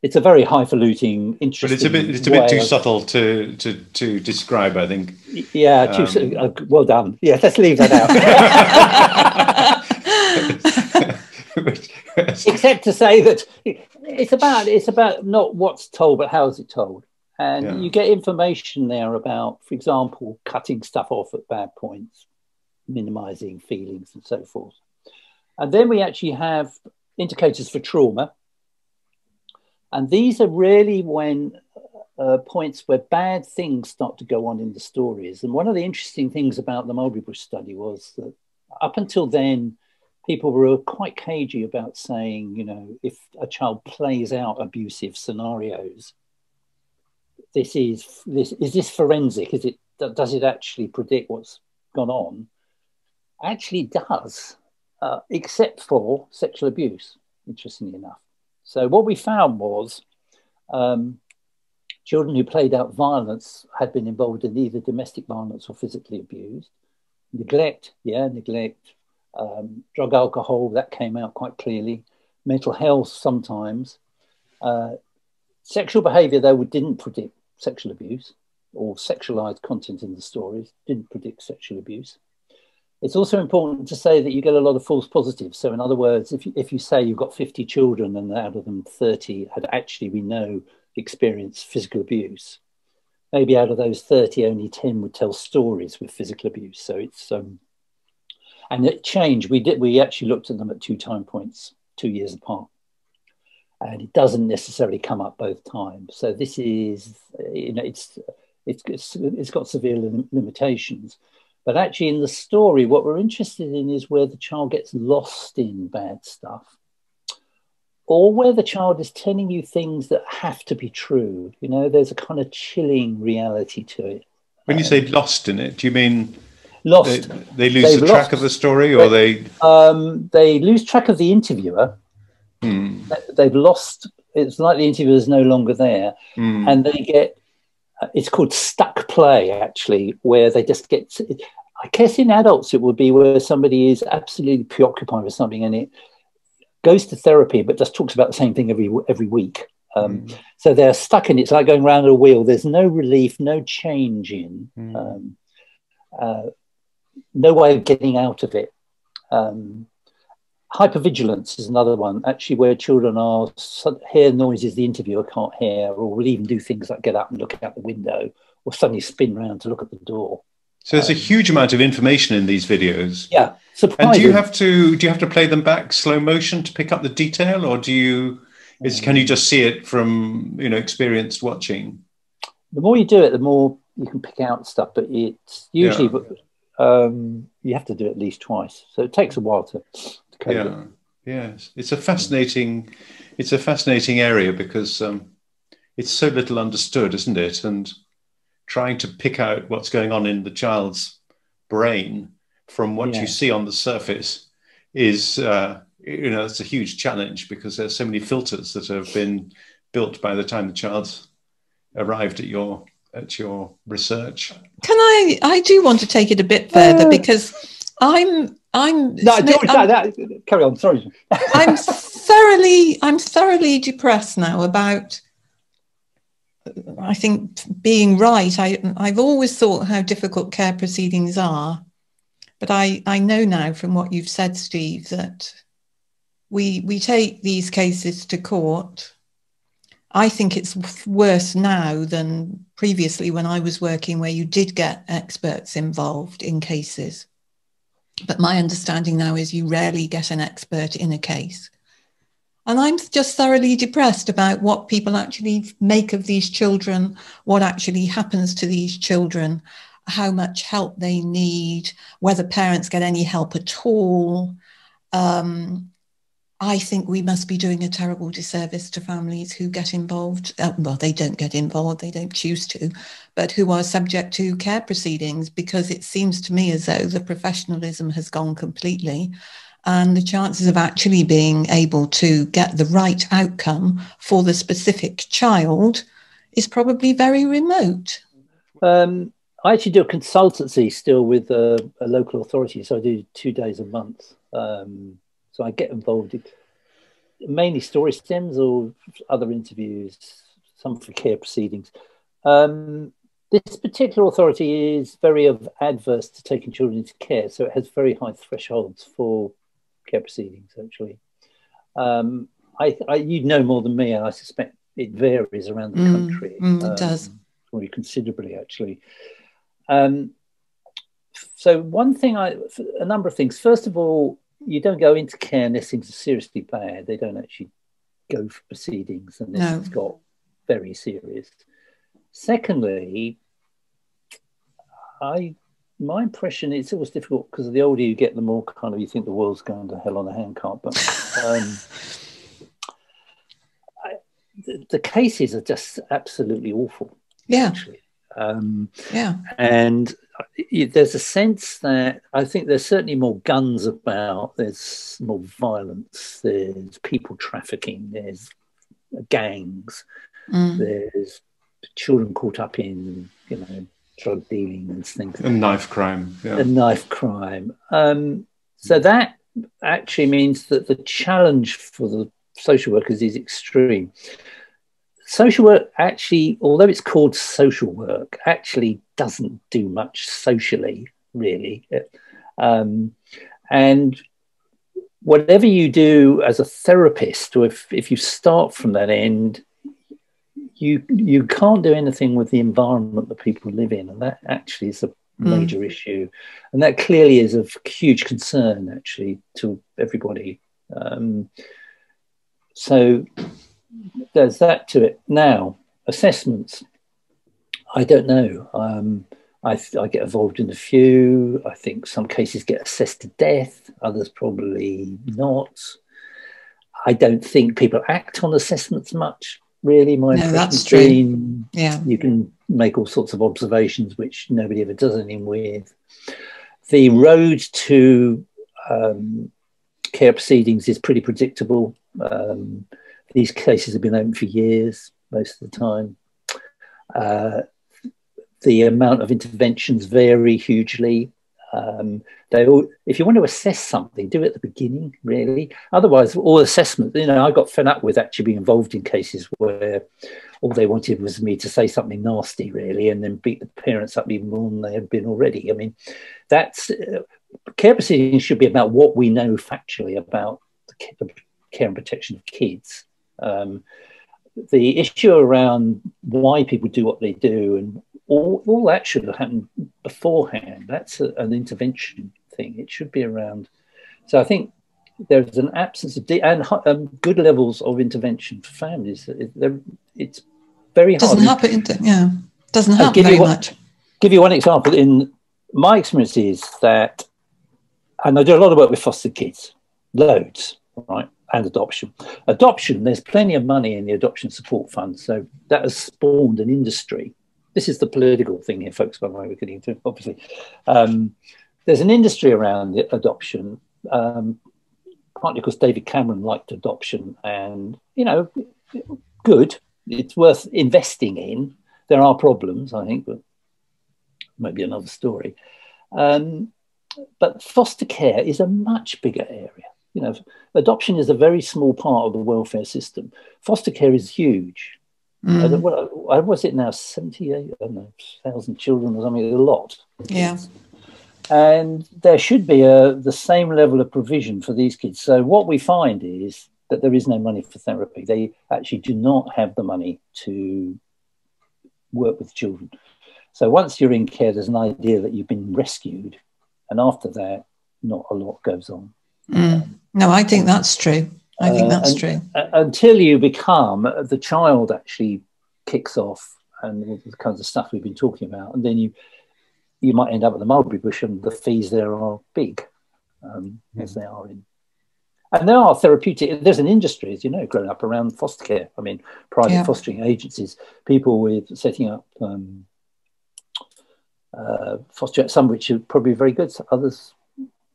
It's a very highfalutin, interesting. But it's a bit too subtle to describe, I think. Yeah, well done. Yeah, let's leave that out. Except to say that it's about not what's told, but how is it told. And you get information there about, for example, cutting stuff off at bad points, minimizing feelings and so forth. And then we actually have indicators for trauma. And these are really when points where bad things start to go on in the stories. And one of the interesting things about the Mulberry Bush study was that up until then, people were quite cagey about saying, you know, if a child plays out abusive scenarios, is this forensic? Does it actually predict what's gone on? Actually does, except for sexual abuse, interestingly enough. So what we found was children who played out violence had been involved in either domestic violence or physically abused. Neglect, drug, alcohol, that came out quite clearly. mental health sometimes. Sexual behaviour, though, didn't predict sexual abuse, or sexualised content in the stories didn't predict sexual abuse. It's also important to say that you get a lot of false positives. So in other words, if you say you've got 50 children and out of them 30 had actually, we know, experienced physical abuse, maybe out of those 30, only 10 would tell stories with physical abuse. So it's, and it changed. We actually looked at them at two time points, 2 years apart. And it doesn't necessarily come up both times. So this is, you know, it's got severe limitations. But actually in the story, what we're interested in is where the child gets lost in bad stuff, or where the child is telling you things that have to be true. You know, there's a kind of chilling reality to it. When you say lost in it, do you mean lost? They lose They've the track lost. Of the story, or they lose track of the interviewer. Hmm. They've lost. It's like the interviewer is no longer there, and they get. It's called stuck play, actually, where they just get, I guess in adults it would be where somebody is absolutely preoccupied with something and it goes to therapy but just talks about the same thing every week. So they're stuck in it. It's like going round a wheel. There's no relief, no change in, no way of getting out of it. Hypervigilance is another one, actually, where children hear noises the interviewer can't hear, or will even do things like get up and look out the window, or suddenly spin round to look at the door. So there's a huge amount of information in these videos. Yeah, surprising. And do you have to play them back slow motion to pick up the detail, or can you just see it from experienced watching? The more you do it, the more you can pick out stuff, but it's usually you have to do it at least twice, so it takes a while to. Yeah, yes, it's a fascinating area, because it's so little understood, isn't it? And trying to pick out what's going on in the child's brain from what you see on the surface is, it's a huge challenge, because there's so many filters that have been built by the time the child's arrived at your research. Can I do want to take it a bit further, because carry on, sorry. I'm thoroughly depressed now about, I think, being right. I've always thought how difficult care proceedings are, but I know now from what you've said, Steve, that we take these cases to court. I think it's worse now than previously when I was working, where you did get experts involved in cases. But my understanding now is you rarely get an expert in a case. And I'm just thoroughly depressed about what people actually make of these children, what actually happens to these children, how much help they need, whether parents get any help at all. I think we must be doing a terrible disservice to families who get involved. Well, they don't get involved, they don't choose to, but who are subject to care proceedings, because it seems to me as though the professionalism has gone completely, and the chances of actually being able to get the right outcome for the specific child is probably very remote. I actually do a consultancy still with a local authority, so I do 2 days a month. So I get involved in mainly story stems or other interviews, some for care proceedings. This particular authority is very adverse to taking children into care, so it has very high thresholds for care proceedings, actually. You'd know more than me, and I suspect it varies around the country. It does. Really considerably, actually. So one thing, a number of things. First of all, you don't go into care unless things are seriously bad. They don't actually go for proceedings unless it's got very serious. Secondly, my impression, it's always difficult, because the older you get, the more kind of you think the world's going to hell on a handcart. But the cases are just absolutely awful. Yeah. Actually. And there's a sense that I think there's certainly more guns about, there's more violence, there's people trafficking, there's gangs, there's children caught up in, drug dealing and things. And knife crime. Yeah. And knife crime. So that actually means that the challenge for the social workers is extreme. Social work actually, although it's called social work, actually doesn't do much socially, really. And whatever you do as a therapist, or if you start from that end, you can't do anything with the environment that people live in. And that actually is a major issue. And that clearly is of huge concern, actually, to everybody. So there's that to it. Now, assessments. I don't know. I get involved in a few. I think some cases get assessed to death, others probably not. I don't think people act on assessments much, really. No, that's true. Yeah. You can make all sorts of observations which nobody ever does anything with. The road to care proceedings is pretty predictable. These cases have been open for years most of the time. The amount of interventions vary hugely. If you want to assess something, do it at the beginning, really. Otherwise, all assessment, you know, I got fed up with actually being involved in cases where all they wanted was me to say something nasty, really, and then beat the parents up even more than they had been already. I mean, that's care proceedings should be about what we know factually about the care and protection of kids. The issue around why people do what they do and all that should have happened beforehand. That's an intervention thing. It should be around. So I think there's an absence of good levels of intervention for families. It's very hard. Doesn't happen very much. Give you one example. In my experience is that, and I do a lot of work with foster kids, loads, right? And adoption. Adoption, there's plenty of money in the adoption support fund. So that has spawned an industry. This is the political thing here, folks, by the way, we're getting into, obviously. There's an industry around the adoption, partly because David Cameron liked adoption and, you know, good. It's worth investing in. There are problems, I think, but maybe another story. But foster care is a much bigger area. You know, adoption is a very small part of the welfare system. Foster care is huge. What was it now? 78, I don't know, 1,000 children or something, a lot. Yeah. And there should be the same level of provision for these kids. So what we find is that there is no money for therapy. They actually do not have the money to work with children. So once you're in care, there's an idea that you've been rescued. And after that, not a lot goes on. No, I think that's true. I think that's true. Until you become, the child actually kicks off and all the kinds of stuff we've been talking about. And then you might end up at the Mulberry Bush and the fees there are big, as they are in. And there are therapeutic, there's an industry, as you know, growing up around foster care. I mean, private fostering agencies, people with setting up foster, some which are probably very good, others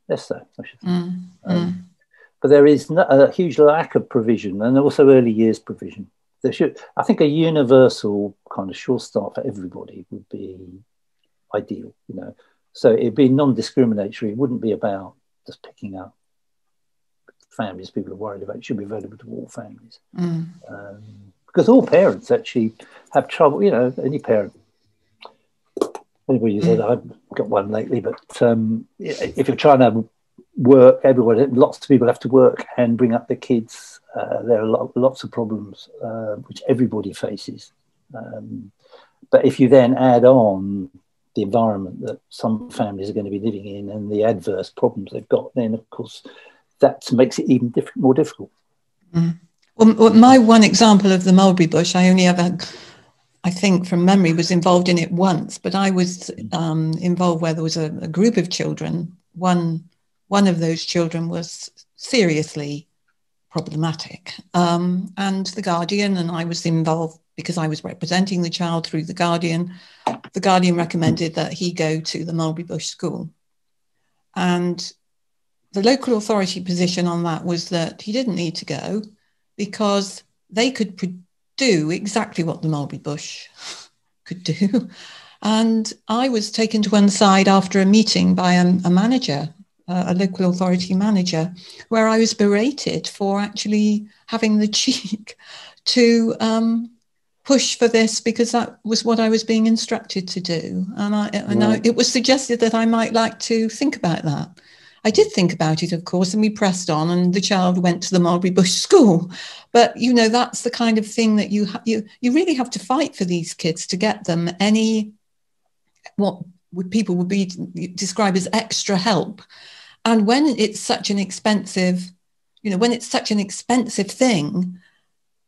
less so, I should say. But there is a huge lack of provision and also early years provision. There should, I think, a universal kind of sure start for everybody would be ideal, you know. So it'd be non-discriminatory. It wouldn't be about just picking up families people are worried about. It should be available to all families. Because all parents actually have trouble, you know, any parent. Anybody who said, I've got one lately, but if you're trying to work, everyone, lots of people have to work and bring up their kids. There are lots of problems which everybody faces. But if you then add on the environment that some families are going to be living in and the adverse problems they've got, then of course that makes it even more difficult. Well, my one example of the Mulberry Bush, I only ever, I think from memory, was involved in it once, but I was involved where there was a group of children. One of those children was seriously problematic. And the Guardian, and I was involved because I was representing the child through the Guardian. The Guardian recommended that he go to the Mulberry Bush School. And the local authority position on that was that he didn't need to go because they could do exactly what the Mulberry Bush could do. And I was taken to one side after a meeting by a manager a local authority manager, where I was berated for actually having the cheek to push for this, because that was what I was being instructed to do. And, it was suggested that I might like to think about that. I did think about it, of course, and we pressed on, and the child went to the Mulberry Bush School. But, you know, that's the kind of thing that you really have to fight for these kids to get them any, what would people would be described as extra help. And when it's such an expensive, you know, when it's such an expensive thing,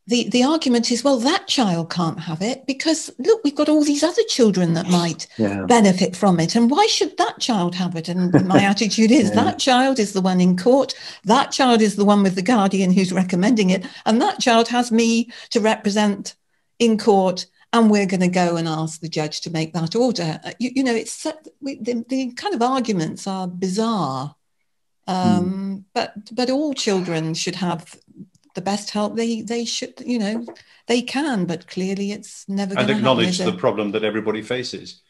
the argument is, well, that child can't have it because, look, we've got all these other children that might benefit from it. And why should that child have it? And my attitude is that child is the one in court. That child is the one with the guardian who's recommending it. And that child has me to represent in court. And we're going to go and ask the judge to make that order. You know, it's the kind of arguments are bizarre. But all children should have the best help they should, you know, they can, but clearly it's never going to happen. And acknowledge the problem that everybody faces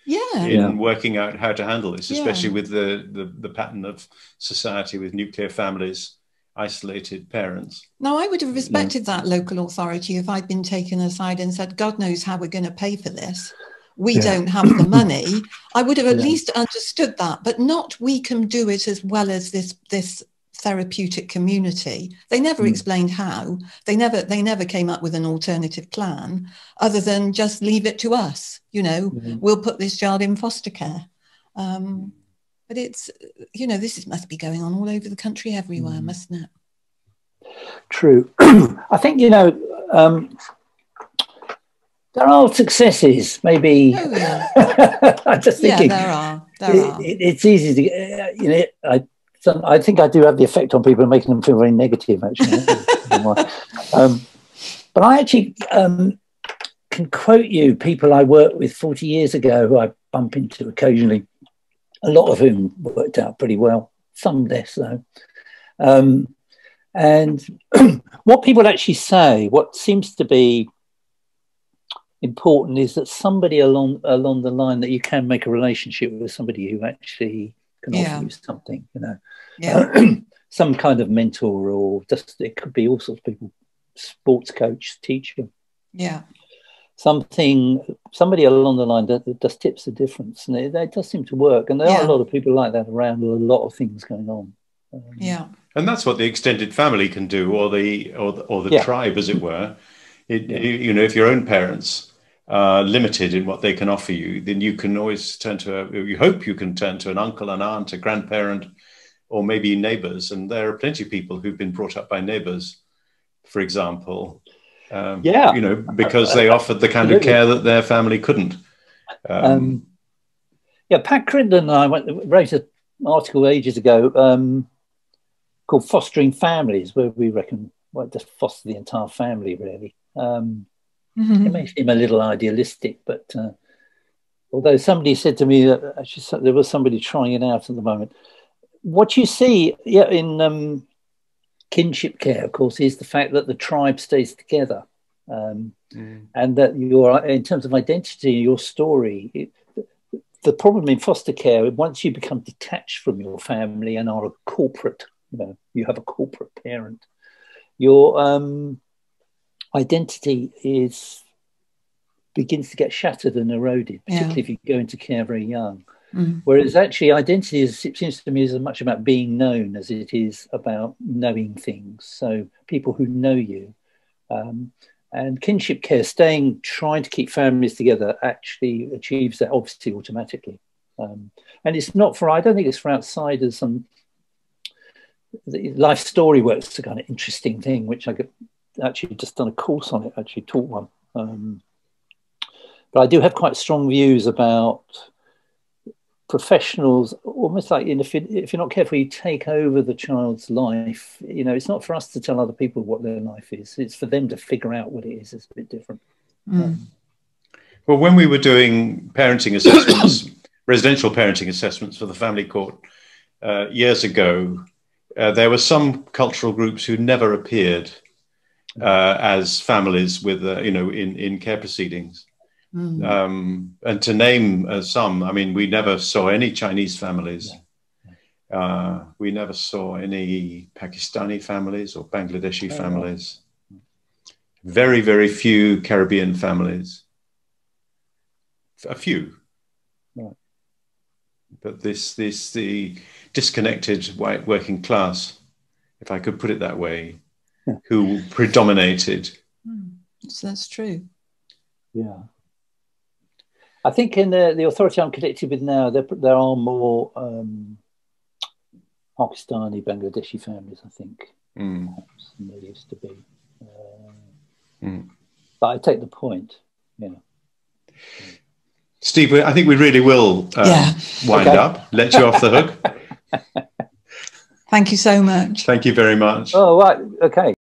working out how to handle this, especially with the pattern of society with nuclear families, isolated parents. Now, I would have respected that local authority if I'd been taken aside and said, God knows how we're going to pay for this. We don't have the money. I would have at least understood that, but not we can do it as well as this therapeutic community. They never explained how. They never came up with an alternative plan other than just leave it to us. You know, we'll put this child in foster care. But it's, you know, this must be going on all over the country everywhere, mustn't it? True. I think, you know, there are successes, maybe. Oh, yeah. I'm just thinking. Yeah, there are. It's easy to, you know, so I think I do have the effect on people, making them feel very negative, actually. But I actually can quote you people I worked with 40 years ago who I bump into occasionally, a lot of whom worked out pretty well, some less though. And what people actually say, what seems to be important, is that somebody along the line, that you can make a relationship with somebody who actually can offer you something, you know, some kind of mentor, or just, it could be all sorts of people, sports coach, teacher, somebody along the line that just tips the difference, and it does seem to work. And there are a lot of people like that around, with a lot of things going on. And that's what the extended family can do, or the tribe, as it were. You know, if your own parents are limited in what they can offer you, then you can always turn to an uncle, an aunt, a grandparent, or maybe neighbours. And there are plenty of people who've been brought up by neighbours, for example. You know, because they offered the kind of care that their family couldn't. Pat Crindon and I wrote an article ages ago called "Fostering Families," where we reckon just foster the entire family, really. It may seem a little idealistic, but although somebody said to me that actually there was somebody trying it out at the moment. What you see in kinship care, of course, is the fact that the tribe stays together, and that in terms of identity, your story, the problem in foster care, once you become detached from your family and are a corporate, you know, you have a corporate parent, your identity begins to get shattered and eroded, particularly if you go into care very young. Whereas actually identity, it seems to me, is as much about being known as it is about knowing things. So people who know you, and kinship care, trying to keep families together, actually achieves that, obviously, automatically. And it's not for, I don't think it's for outsiders. The life story work's a kind of interesting thing, which I could actually just done a course on it, actually taught one. But I do have quite strong views about professionals, almost like, if you're not careful, you take over the child's life. You know, it's not for us to tell other people what their life is. It's for them to figure out what it is. It's a bit different. Well, when we were doing parenting assessments, residential parenting assessments for the family court years ago, there were some cultural groups who never appeared as families with, you know, in care proceedings. And to name some, I mean, we never saw any Chinese families. We never saw any Pakistani families or Bangladeshi families. Very, very few Caribbean families. A few. Right. But the disconnected white working class, if I could put it that way, who predominated. So that's true. Yeah. I think in the authority I'm connected with now, there are more Pakistani, Bangladeshi families, I think, perhaps, than there used to be. But I take the point, you know. Steve, I think we really will wind up, let you off the hook. Thank you so much. Thank you very much. Oh, right. Okay.